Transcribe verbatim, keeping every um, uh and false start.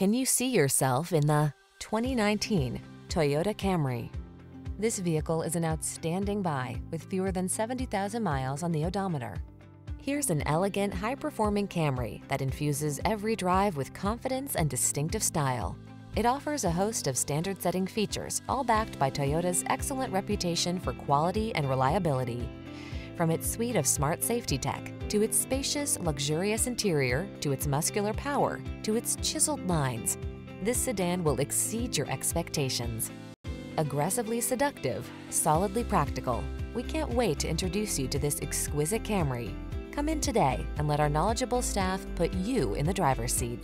Can you see yourself in the twenty nineteen Toyota Camry? This vehicle is an outstanding buy with fewer than seventy thousand miles on the odometer. Here's an elegant, high-performing Camry that infuses every drive with confidence and distinctive style. It offers a host of standard-setting features, all backed by Toyota's excellent reputation for quality and reliability. From its suite of smart safety tech, to its spacious, luxurious interior, to its muscular power, to its chiseled lines, this sedan will exceed your expectations. Aggressively seductive, solidly practical, we can't wait to introduce you to this exquisite Camry. Come in today and let our knowledgeable staff put you in the driver's seat.